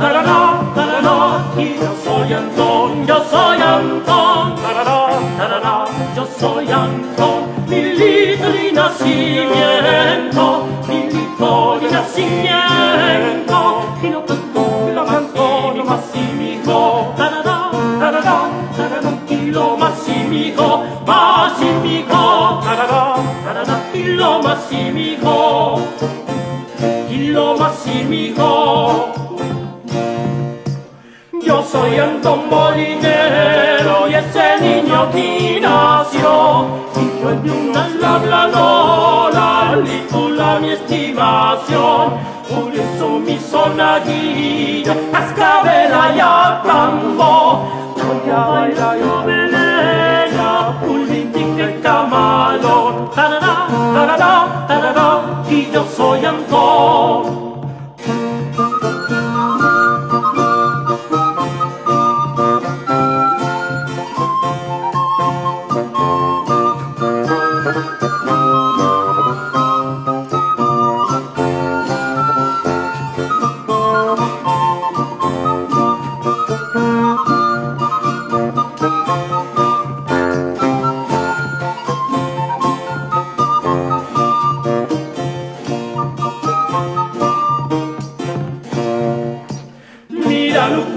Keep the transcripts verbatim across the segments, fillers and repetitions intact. tarará, tarará, que yo soy Antón, yo soy Antón, tarará, tarará, yo soy Antón, milito de nacimiento, milito de nacimiento, que no calcula más kilo más y mi hijo, tarará, tarará, tarará, un kilo más y mi hijo, más y mi hijo, tarará, tarará, kilo más y mi hijo, kilo más y mi hijo. Yo soy Antón Molinero y ese niño aquí nació, hijo de una labradora, licula mi estimación, por eso mi sonaguilla, cascabela y apambo, toya baila y obelera, pulitín del camalón, tarará, tarará, tarará, y yo soy Antón.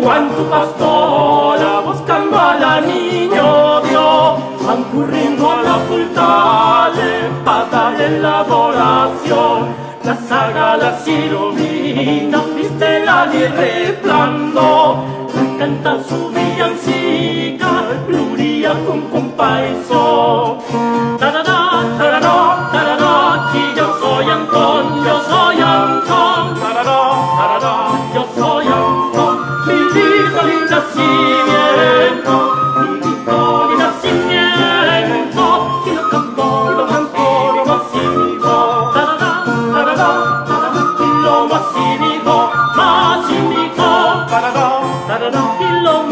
Cuánto pastora buscando a la niño Dios, van corriendo a la facultad para darle la adoración. La saga, la sirvina, viste la libre plando, canta su villancica, gloria con compaiso. Tarará, tarará, tarará, que yo soy Antón, yo soy Antón, tarará, tarará, yo soy Antón. Más y mi hijo, tarará, tarará, y lo